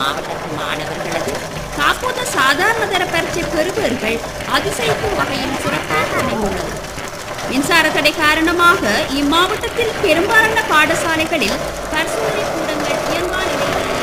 மாவட்டமானவர்களது காப்போத சாதாரண தர பரீட்சை பெறுபவர்கள் அதிசயிக்கும் வகையில் சிறப்பாக அமைந்துள்ளது. மின்சார தடை காரணமாக இம்மாவட்டத்தில் பெரும்பாலான பாடசாலைகளில் பரிசோதனை கூடங்கள் இயங்காத நிலையில்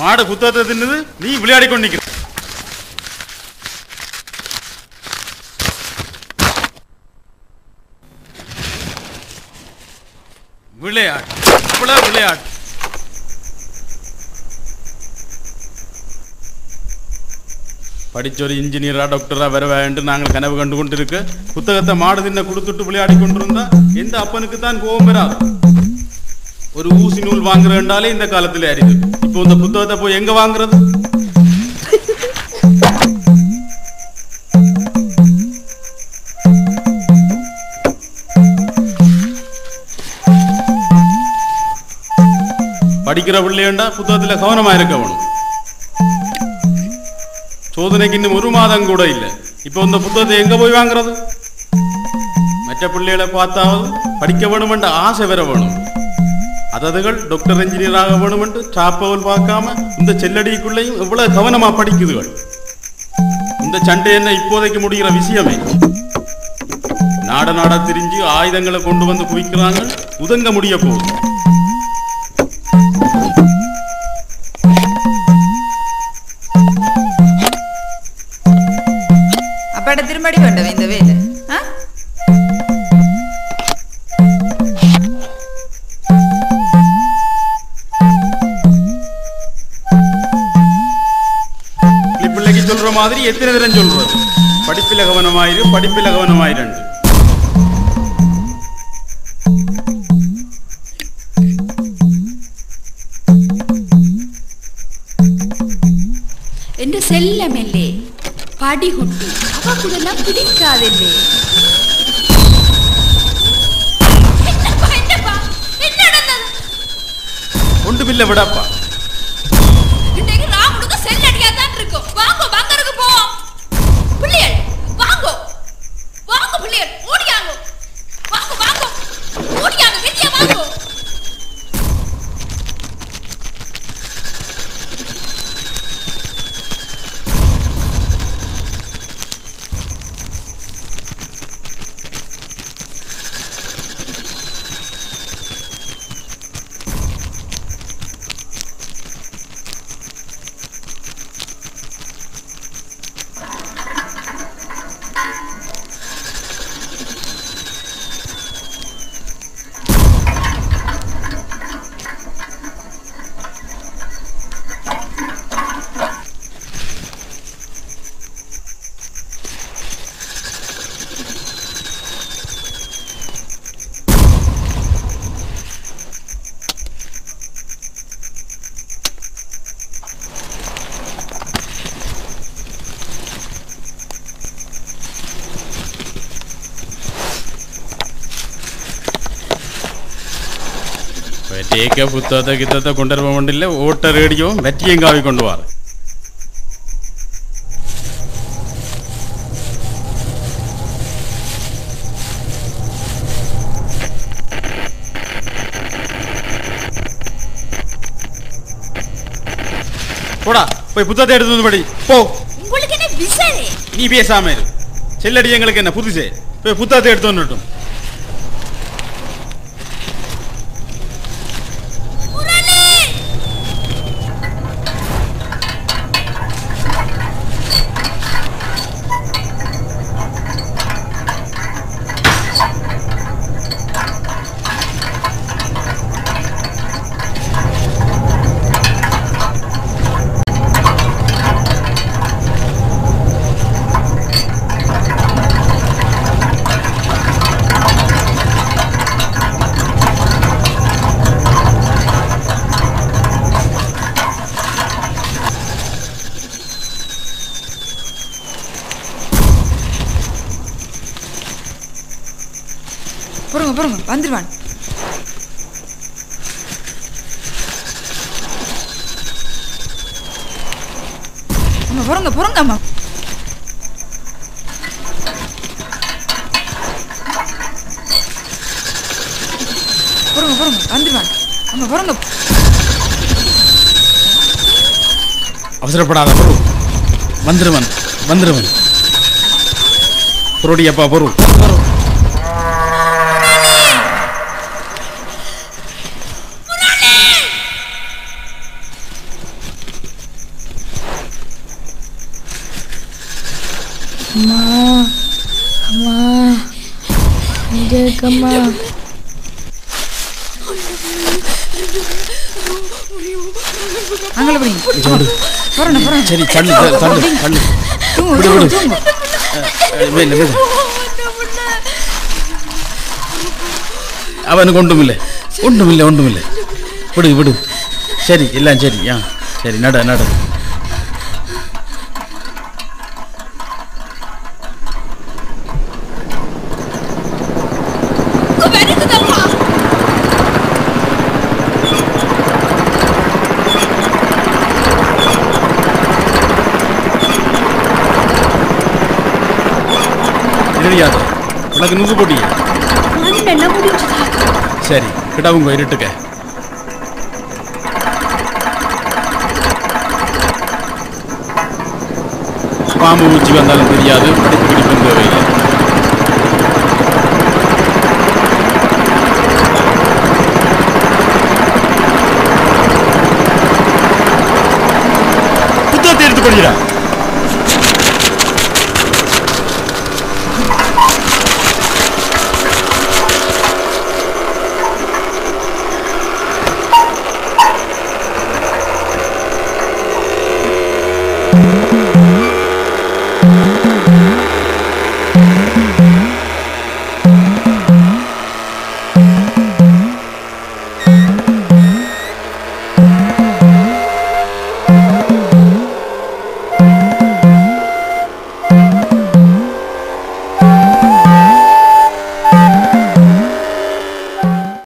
மாட குத்தாத தின்னது நீ விளையாடி கொண்டிருக்க விளையாடு விளையாடு படிச்ச ஒரு இன்ஜினியரா டாக்டரா வரவேண்டு நாங்கள் கனவு கண்டு கொண்டிருக்க புத்தகத்தை மாடு தின்ன கொடுத்துட்டு விளையாடி கொண்டிருந்தா எந்த அப்பனுக்கு தான் கோபம் வராது ஒரு ஊசி நூல் வாங்குறேன்டாலே இந்த காலத்துல அறிவு இப்போ இந்த புத்தகத்தை போய் எங்க வாங்குறது படிக்கிற பிள்ளையண்டா புத்தகத்துல கவனமா இருக்கணும் சோதனைக்கு இன்னும் ஒரு மாதம் கூட இல்லை இப்போ இந்த புத்தகத்தை எங்க போய் வாங்குறது மற்ற பிள்ளைகளை பார்த்தாவது படிக்க வேணுமென்ற ஆசை வர வேணும் அததுகள் டாக்டர் இன்ஜினியர் ஆக வேணும் என்று சாப்பவல் பார்க்காம இந்த செல்லடிக்குள்ளையும் எவ்வளவு கவனமா படிக்குதுகள் இந்த சண்டை என்ன இப்போதைக்கு முடிகிற விஷயமே நாட நாடா திரிஞ்சு ஆயுதங்களை கொண்டு வந்து குவிக்கிறாங்க உதங்க முடிய போகுது அப்பட திரும்படி வேண்டவே இந்த வேலை மாதிரி எத்தனை தரம் சொல்றது படிப்பில கவனமாயிரு படிப்பில கவனமாயிரண்டு என்ற செல்லமெல்லே படிகுட்டி அவ கூடலாம் பிடிக்காதே ஒன்று பிள்ளை விடாப்பா ஏக்க புத்தகத்தை கித்தத்தை கொண்டு வர வேண்டியில்ல ஓட்ட ரேடியோ வெற்றியும் காவி கொண்டு வார் போடா Vandirvan. Amma varunga varunga amma. Varunga varunga Vandirvan. Amma varunga. Avasarapadada varu. Vandirvan Vandirvan. Porodiyappa varu. Come on. Angela, bring. Come on. I am not going to do that. Sorry, I am going to do that. I am going to do that. I am going to do that.